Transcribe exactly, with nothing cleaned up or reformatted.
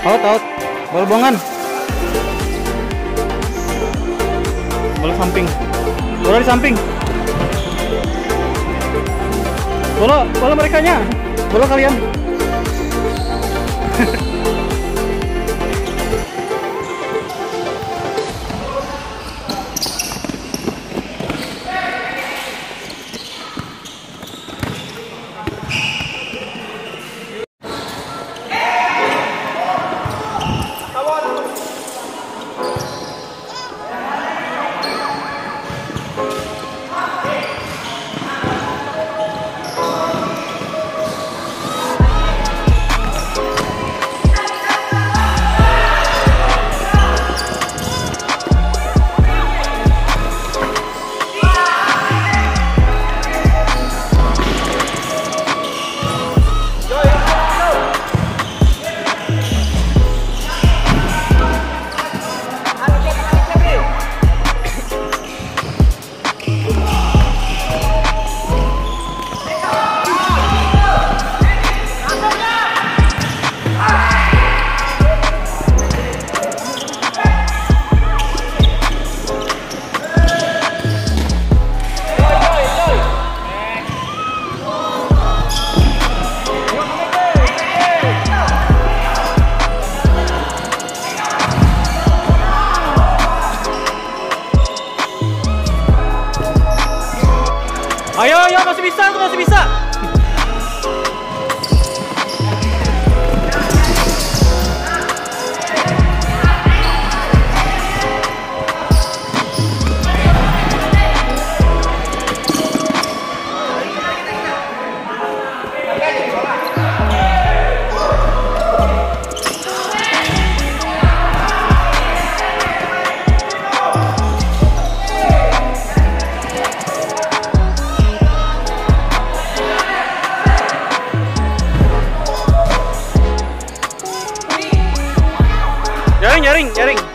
Out, out, bolongan, bola samping, bola di samping, bola, bola mereka nya, bola kalian. Ayo, ayo, masih bisa, tuh masih bisa. Jaring, jaring.